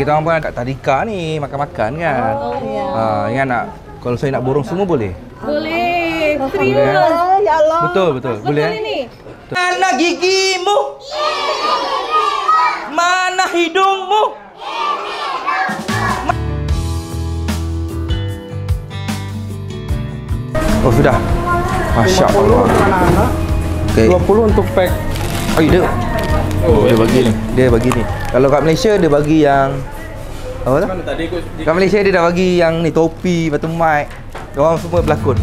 Kita orang pun kat tadika ni, makan-makan kan. Oh, ya. Ingat nak, kalau saya nak borong semua boleh? Boleh. Serius. Ya Allah. Betul, betul. Boleh ni. Mana gigimu? Mana hidungmu? Oh sudah. Masya Allah. Okay. 20 untuk pack. Oh dia. Oh dia bagi ni. Dia bagi ni. Kalau kat Malaysia dia bagi yang apa tu? Kat Malaysia dia dah bagi yang ni topi, batu mic. Orang semua berlakon.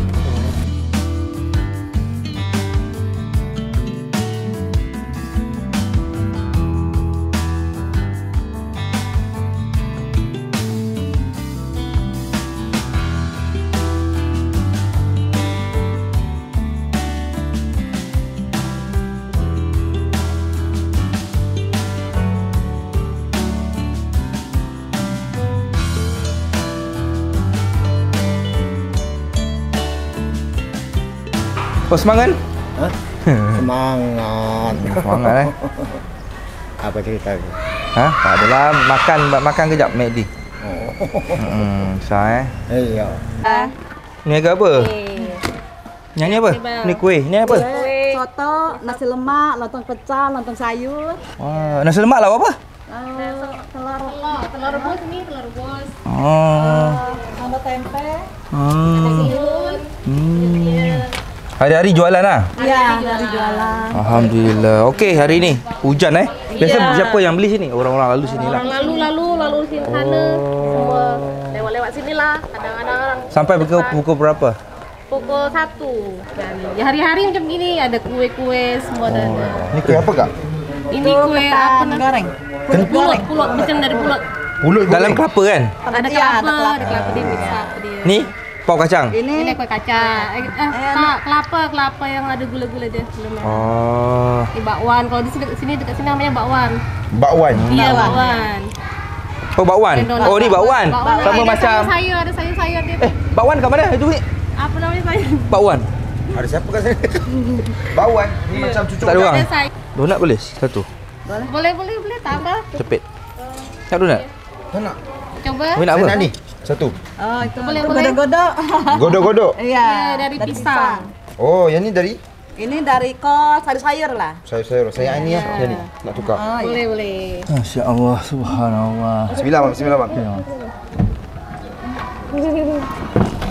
Oh, semangat? Hah? Semangat. Semangat eh? Apa cerita tu? Hah? Tak adalah. Makan kejap, Medi. Oh. Besar eh? Iya. Ni agak apa? Nyanyi apa? Ni kuih. Ni apa? Soto, nasi lemak, lontong pecah, lontong sayur. Wah, nasi lemak lah apa? Telur rebus ni, telur rebus. Oh. Ada tempe. Ada sayur. Hari-hari jualan lah? Ya, hari-hari jualan. Alhamdulillah. Okey, hari ni hujan eh? Biasa ya. Siapa yang beli sini? Orang-orang lalu sini lah? Orang lalu sini sana. Semua lewat-lewat sini lah. Kadang-kadang orang... Sampai pukul berapa? Pukul 1. Ya, hari-hari macam gini. Ada kue-kue semua dan ada. Ini kue apa, Kak? Ini kue apa? Goreng. Pulut, pulut. Macam dari pulut. Pulut dalam kelapa kan? Ada kelapa, ada kelapa dia bisa. Ni? Pau kacang? Ini kue kacang. Kelapa yang ada gula-gula dia. Oh. Ini bakwan. Kalau di sini dekat sini namanya bakwan. Bakwan? Iya, bakwan. Oh, bakwan? Oh, ini bakwan. Sama macam... Ada sayur-sayur dia. Eh, bakwan kat mana? Itu ni? Apa namanya sayur? Bakwan? Ada siapa kat sini? Bakwan? Ini macam cucuk. Tak ada orang? Donat boleh? Satu? Boleh, boleh. Tambah. Cepit. Nak donat? Tak nak. Coba. Saya nak ni. Satu. Oh, itu boleh. Godok-godok. Godok-godok. Ya, dari pisang. Oh, yang ni dari? Ini dari kol, sayur-sayur lah. Sayur-sayur. Saya ini ya. Yang ni nak tukar. Oh, boleh. Masya Allah, subhanallah. Bismillah, bang. Bismillah, bang.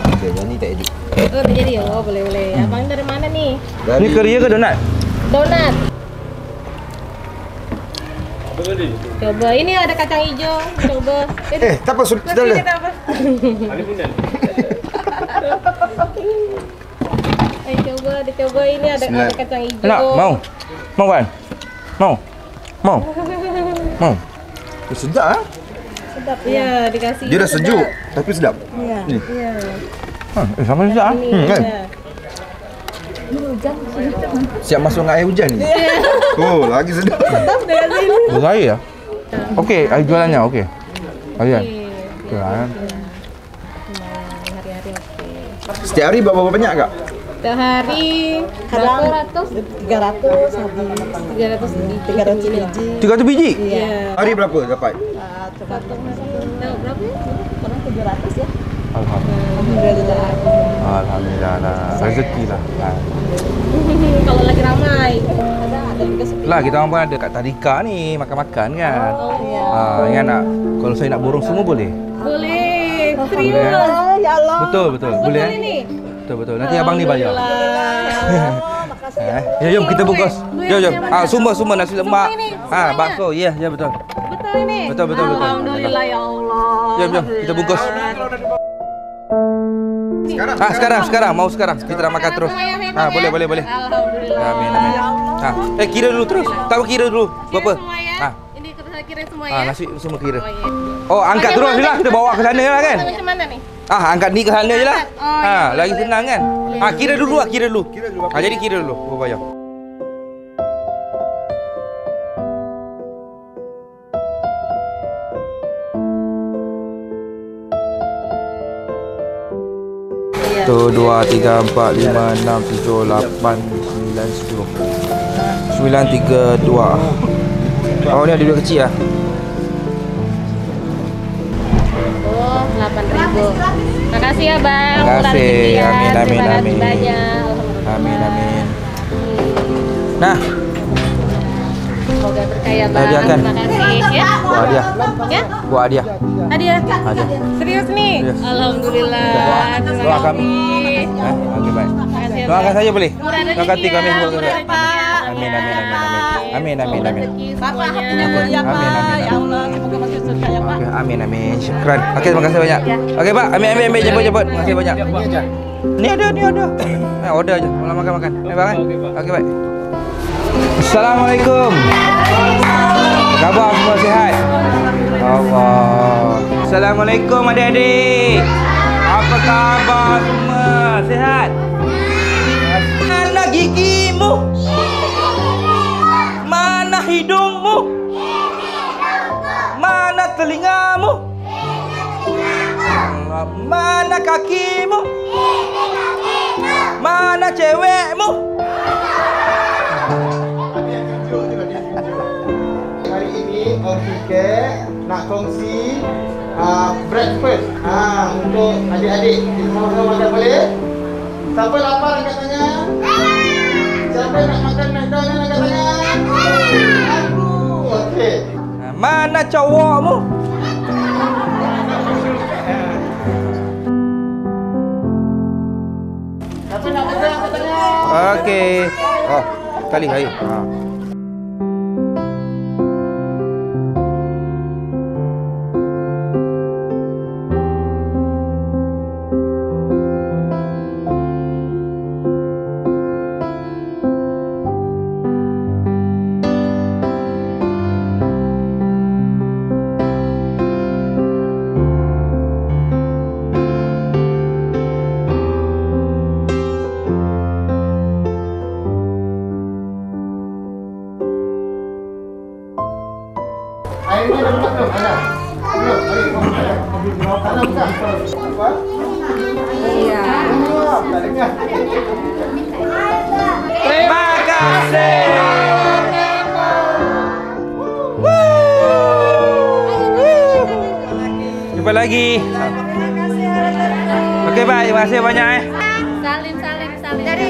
Okey, yang ni tak edit. Oh, dah jadi. Oh, boleh. Abang dari mana ni? Ini keria ke donat? Donat. Coba, ini ada kacang hijau. Coba. Tak apa, sudah dah. Coba, dicoba. Ini ada kacang hijau. Nak, mau kan? Mau. Sedap ah. Sedap. Ya, dikasih. Dia dah sejuk, tapi sedap. Iya. Sama sedap ah. Hujan. Siap masuk dengan air hujan ni. Oh, lagi sedap. Sedap dengan sini. Berair ya? Okey, air jualannya okey. Ayat. Okey. Hari-hari okey. Setiap hari berapa banyak, Kak? Setiap hari 300 biji. 300 biji? Iya. Hari berapa dapat? Berapa? Kurang 700 ya. Alhamdulillah. Rezeki lah. Kalau lagi ramai. Lah kita orang pun ada kat tadika ni, makan-makan kan. Ingat nak, kalau saya nak borong semua boleh? Boleh. Serius. Ya Allah. Betul. Boleh. Betul. Nanti abang ni bayar. Jom kita bungkus. Jom. Semua nasi lemak. Bakso. Ya betul. Betul. Alhamdulillah ya Allah. Jom kita bungkus. Sekarang. Kita dah makan terus. Boleh. Alhamdulillah. Amin. Kira dulu terus. Tak kira dulu. Berapa? Ini kita kira semua ya. Nasi semua kira. Oh, angkat terus je lah. Kita bawa ke sana lah kan. Macam mana ni? Angkat ni ke sana je lah. Lagi senang kan? Kira dulu. Jadi kira dulu. Berapa bayar? Satu, dua, tiga, empat, lima, enam, tujuh, lapan, sembilan, 10. 9, 3, 2. Oh, ni ada duit kecil lah. 8.000. Makasih ya Bang. Makasih. Amin amin amin. Amin amin. Nah. Semoga berkaya Bang. Terima kasih ya. Gua hadiah. Ya? Gua hadiah. Hadiah. Serius nih. Serius. Alhamdulillah. Doa kami. Oke baik. Doakan saja boleh. Doakan kami semoga. Amin amin amin amin. Amin amin amin. Bapak hatinya mulia Pak. Ya Allah, semoga makin sukses ya Pak. Amin amin. Syukran. Oke, terima kasih banyak. Oke Pak, amin amin amin jemput. Terima kasih banyak. Ini ada. Nah, order aja. Mau makan-makan. Baik Bang. Oke, baik. Assalamualaikum. Kabar semua sihat? Allah. Assalamualaikum adik-adik. Apa kabar semua? Sihat? Mana gigimu? Mana hidungmu? Mana telingamu? Mana kakimu? Mana cewekmu? Hari ini Orkike nak kongsi breakfast untuk adik-adik. Sama-sama makan boleh? Siapa lapar angkat tangan? Siapa nak makan McDonald's angkat tangan? Aku. Okey. Mana cowokmu? Siapa nak makan angkat tangan? Okey. Oh, kali ayo. Ha. Terima kasih. Jumpa lagi. Oke Pak, terima kasih banyak. Salim. Dari.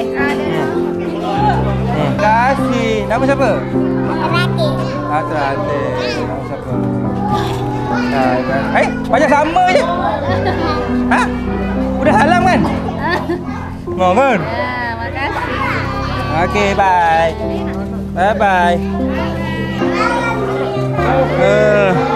Terima kasih. Nama siapa? Atrati. Atrati. Nama siapa? Banyak sama je. Hah? Udah salam kan? Mohon. Okey, bye. Bye bye.